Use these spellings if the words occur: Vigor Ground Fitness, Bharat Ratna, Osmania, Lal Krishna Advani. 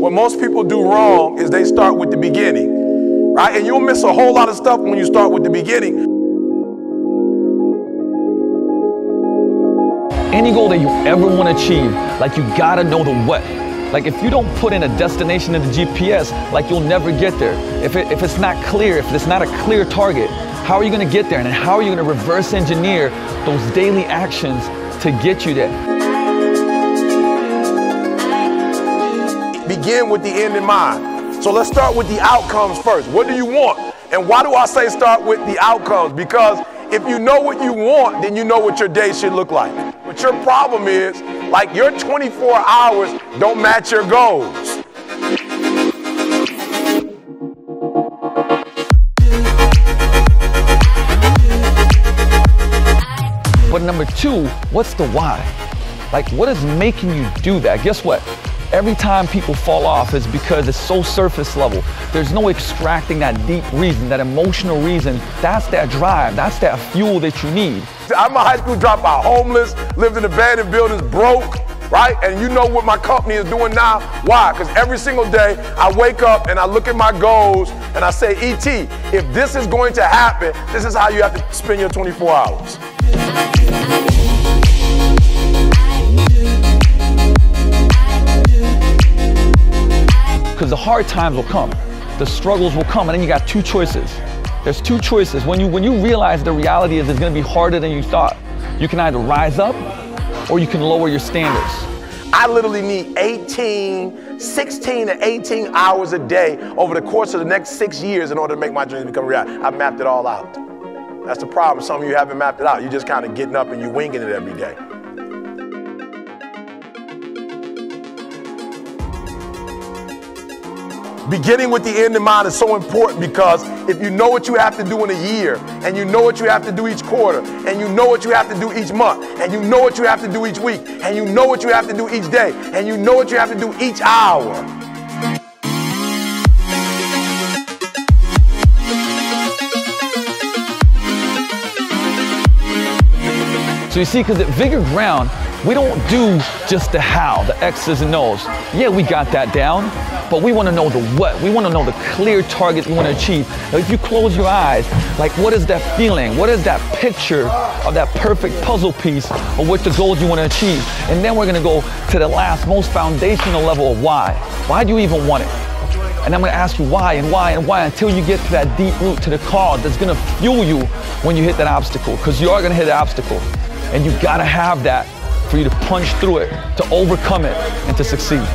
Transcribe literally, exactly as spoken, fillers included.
What most people do wrong is they start with the beginning, right? And you'll miss a whole lot of stuff when you start with the beginning. Any goal that you ever want to achieve, like you gotta know the what. Like if you don't put in a destination in the G P S, like you'll never get there. If, it, if it's not clear, if it's not a clear target, how are you gonna get there? And how are you gonna reverse engineer those daily actions to get you there? Begin with the end in mind. So let's start with the outcomes first. What do you want? And why do I say start with the outcomes? Because if you know what you want, then you know what your day should look like. But your problem is, like, your twenty-four hours don't match your goals. But number two, what's the why? Like, what is making you do that? Guess what? Every time people fall off is because it's so surface level. There's no extracting that deep reason, that emotional reason. That's that drive, that's that fuel that you need. I'm a high school dropout, homeless, lived in abandoned buildings, broke, right? And you know what my company is doing now? Why? Because every single day I wake up and I look at my goals and I say, E T, if this is going to happen, this is how you have to spend your twenty-four hours. Because the hard times will come, the struggles will come, and then you got two choices. There's two choices. When you, when you realize the reality is it's gonna be harder than you thought, you can either rise up or you can lower your standards. I literally need eighteen, sixteen to eighteen hours a day over the course of the next six years in order to make my dreams become reality. I mapped it all out. That's the problem. Some of you haven't mapped it out. You're just kind of getting up and you're winging it every day. Beginning with the end in mind is so important, because if you know what you have to do in a year, and you know what you have to do each quarter, and you know what you have to do each month, and you know what you have to do each week, and you know what you have to do each day, and you know what you have to do each hour. So you see, because at Vigor Ground, we don't do just the how, the X's and O's. Yeah, we got that down, but we want to know the what. We want to know the clear targets we want to achieve. Now, if you close your eyes, like, what is that feeling? What is that picture of that perfect puzzle piece of what the goals you want to achieve? And then we're going to go to the last, most foundational level of why. Why do you even want it? And I'm going to ask you why and why and why until you get to that deep root, to the cause that's going to fuel you when you hit that obstacle, because you are going to hit the obstacle. And you got to have that for you to punch through it, to overcome it, and to succeed.